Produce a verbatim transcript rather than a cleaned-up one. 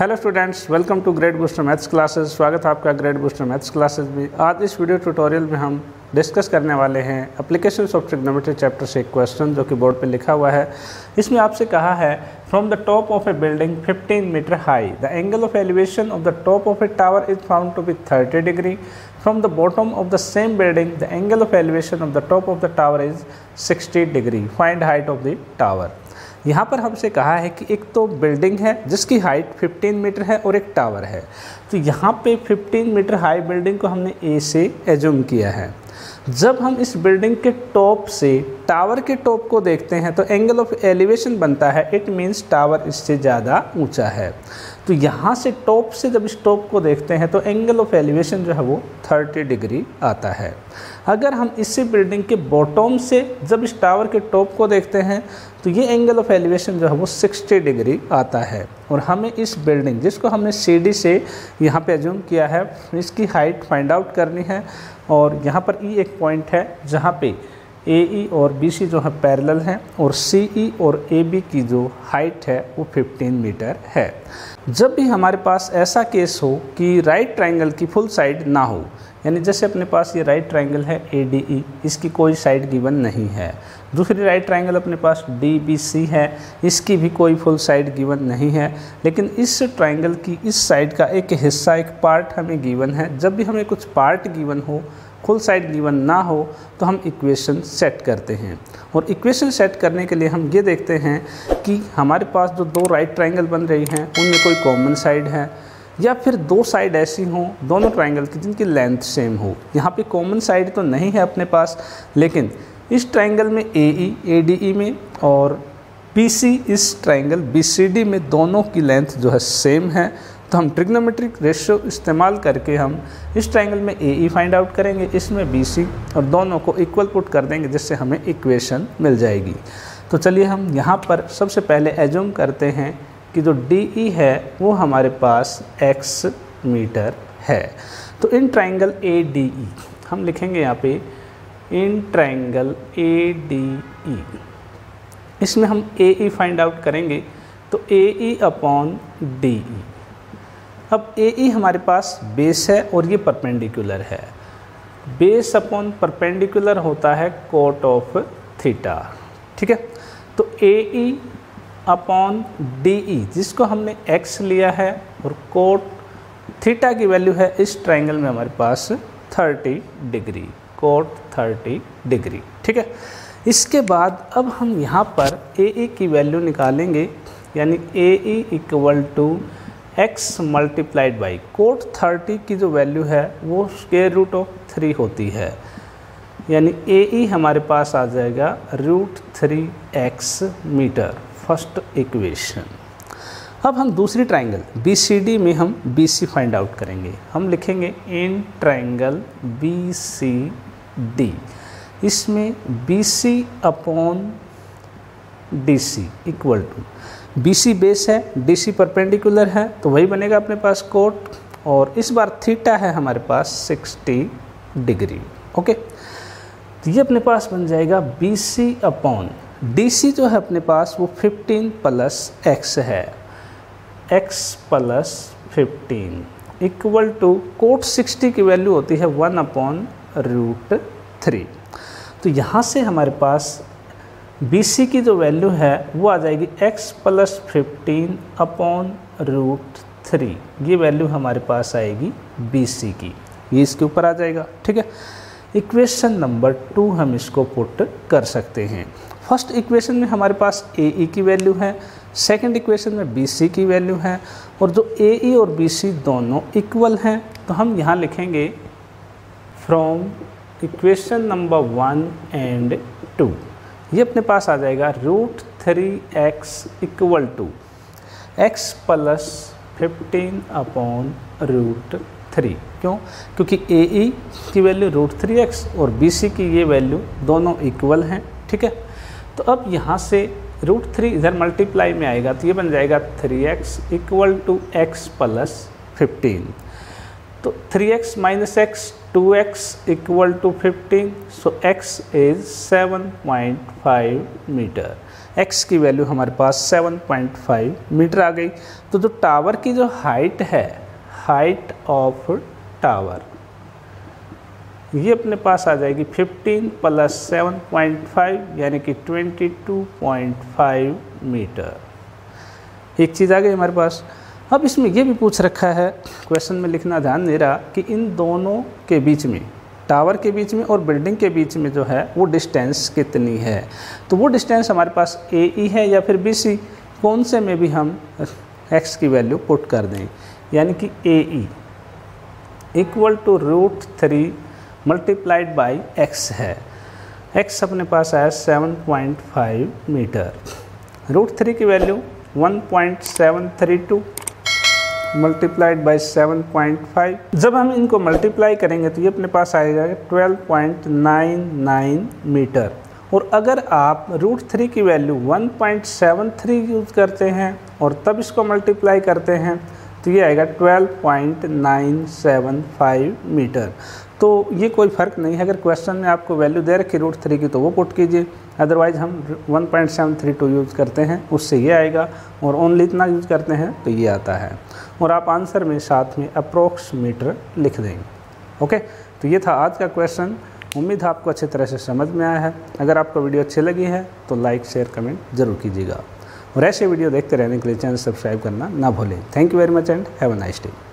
Hello students, welcome to grade booster maths classes. स्वागत है आपका ग्रेड बूस्टर मैथ्स क्लासेस में। आज इस वीडियो ट्यूटोरियल में हम डिस्कस करने वाले हैं एप्लीकेशंस ऑफ ट्रिग्नोमेट्री चैप्टर से क्वेश्चन जो कि बोर्ड पे लिखा हुआ है। इसमें आपसे कहा है from the top of a building fifteen metre high the angle of elevation of the top of a tower is found to be thirty degree. From the bottom of the same building the angle of elevation of the top of the tower is sixty degree. Find height of the tower. यहाँ पर हमसे कहा है कि एक तो building है जिसकी हाइट फिफ्टीन मीटर है और एक टावर है। तो यहाँ पे फिफ्टीन मीटर हाई बिल्डिंग को हमने ए से एज्यूम किया है। जब हम इस बिल्डिंग के टॉप से टावर के टॉप को देखते हैं तो एंगल ऑफ एलिवेशन बनता है, इट मीन्स टावर इससे ज़्यादा ऊंचा है। तो यहाँ से टॉप से जब इस टॉप को देखते हैं तो एंगल ऑफ एलिवेशन जो है वो तीस डिग्री आता है। अगर हम इसी बिल्डिंग के बॉटम से जब इस टावर के टॉप को देखते हैं तो ये एंगल ऑफ एलिवेशन जो है वो साठ डिग्री आता है। और हमें इस बिल्डिंग जिसको हमने सी डी से यहाँ पे एज्यूम किया है इसकी हाइट फाइंड आउट करनी है। और यहाँ पर ई एक पॉइंट है जहाँ पे ए ई और बी सी जो है पैरेलल हैं और सी ई और ए बी की जो हाइट है वो पंद्रह मीटर है। जब भी हमारे पास ऐसा केस हो कि राइट ट्रायंगल की फुल साइड ना हो, यानी जैसे अपने पास ये राइट ट्रायंगल है ए डी ई, इसकी कोई साइड गिवन नहीं है। दूसरी राइट ट्रायंगल अपने पास डी बी सी है, इसकी भी कोई फुल साइड गिवन नहीं है। लेकिन इस ट्रायंगल की इस साइड का एक हिस्सा, एक पार्ट हमें गिवन है। जब भी हमें कुछ पार्ट गिवन हो, फुल साइड गिवन ना हो, तो हम इक्वेशन सेट करते हैं। और इक्वेशन सेट करने के लिए हम ये देखते हैं कि हमारे पास जो दो राइट ट्रायंगल बन रही हैं उनमें कोई कॉमन साइड है, या फिर दो साइड ऐसी हों दोनों ट्रायंगल की जिनकी लेंथ सेम हो। यहाँ पे कॉमन साइड तो नहीं है अपने पास, लेकिन इस ट्रायंगल में ए ई ए डी ई में और बी सी, इस ट्रायंगल बी सी डी में दोनों की लेंथ जो है सेम है। तो हम ट्रिग्नोमेट्रिक रेशियो इस्तेमाल करके हम इस ट्रायंगल में ए ई फाइंड आउट करेंगे, इसमें बी सी, और दोनों को इक्वल पुट कर देंगे जिससे हमें इक्वेशन मिल जाएगी। तो चलिए हम यहाँ पर सबसे पहले एज्यूम करते हैं कि जो डी ई है वो हमारे पास एक्स मीटर है। तो in triangle A D E हम लिखेंगे यहाँ पे, in triangle A D E, इसमें हम ए ई फाइंड आउट करेंगे। तो ए ई अपॉन डी ई। अब ए ई हमारे पास बेस है और ये परपेंडिकुलर है। बेस अपॉन परपेंडिकुलर होता है कोट ऑफ थीटा, ठीक है। तो ए ई अपॉन डी ई जिसको हमने x लिया है और कोट थीटा की वैल्यू है इस ट्रायंगल में हमारे पास तीस डिग्री, कोट तीस डिग्री, ठीक है। इसके बाद अब हम यहाँ पर ए ई की वैल्यू निकालेंगे, यानी A E equal to x multiplied by cot तीस की जो वैल्यू है वो स्क्वायर रूट ऑफ थ्री होती है, यानी ए ई हमारे पास आ जाएगा root three x metre. First equation. अब हम दूसरी ट्रायंगल बी सी डी में हम बी सी फाइंड आउट करेंगे। हम लिखेंगे in triangle B C D, इसमें B C upon D C equal to, B C base है, D C परपेंडिकुलर है, तो वही बनेगा अपने पास कोट, और इस बार थीटा है हमारे पास साठ डिग्री। ओके, तो ये अपने पास बन जाएगा B C upon D C जो है अपने पास वो पंद्रह प्लस x है, x प्लस पंद्रह इक्वल टू कोट साठ की वैल्यू होती है वन अपॉन रूट थ्री। तो यहाँ से हमारे पास B C की जो वैल्यू है वो आ जाएगी x plus fifteen upon root three. ये वैल्यू हमारे पास आएगी B C की, ये इसके ऊपर आ जाएगा, ठीक है। इक्वेशन नंबर टू हम इसको पुट कर सकते हैं। फर्स्ट इक्वेशन में हमारे पास A E की वैल्यू है, सेकंड इक्वेशन में B C की वैल्यू है, और जो A E और B C दोनों इक्वल हैं तो हम यहाँ लिखेंगे from equation number one and two. ये अपने पास आ जाएगा root three x equal to x plus fifteen upon root three. क्यों? क्योंकि ए ई की वैल्यू रूट थ्री एक्स और बी सी की ये वैल्यू दोनों इक्वल हैं, ठीक है। तो अब यहाँ से रूट थ्री इधर मल्टीप्लाई में आएगा तो ये बन जाएगा three x equal to x plus fifteen. तो three x minus x two x equal to fifteen, so x is seven point five metre. X की वैल्यू हमारे पास सेवन पॉइंट फाइव मीटर आ गई। तो जो टावर की जो हाइट है, हाइट ऑफ टावर, ये अपने पास आ जाएगी fifteen plus seven point five यानी कि twenty two point five metre. एक चीज़ आ गई हमारे पास। अब इसमें यह भी पूछ रखा है क्वेश्चन में, लिखना ध्यान दे रहा कि इन दोनों के बीच में, टावर के बीच में और बिल्डिंग के बीच में जो है वो डिस्टेंस कितनी है। तो वो डिस्टेंस हमारे पास ए ई है या फिर बी सी, कौन से में भी हम एक्स की वैल्यू पुट कर दें, यानी कि A E equal to root three multiplied by x है। एक्स अपने पास आया seven point five metre, root three की value one point seven three two multiplied by seven point five. जब हम इनको मल्टीप्लाई करेंगे तो ये अपने पास आएगा twelve point nine nine metre. और अगर आप रूट थ्री की value one point seven three use करते हैं और तब इसको मल्टीप्लाई करते हैं तो ये आएगा twelve point nine seven five metre. तो ये कोई फ़र्क नहीं है, अगर क्वेश्चन में आपको वैल्यू दे रखी रूट थ्री की तो वो पुट कीजिए, अदरवाइज़ हम one point seven three two use करते हैं उससे ये आएगा, और ओनली इतना यूज़ करते हैं तो ये आता है। और आप आंसर में साथ में अप्रोक्स मीटर लिख देंगे। ओके, तो ये था आज का क्वेश्चन। उम्मीद है आपको अच्छी तरह से समझ में आया है। अगर आपको वीडियो अच्छी लगी है तो लाइक शेयर कमेंट ज़रूर कीजिएगा, और ऐसे वीडियो देखते रहने के लिए चैनल सब्सक्राइब करना ना भूलें। Thank you very much and have a nice day.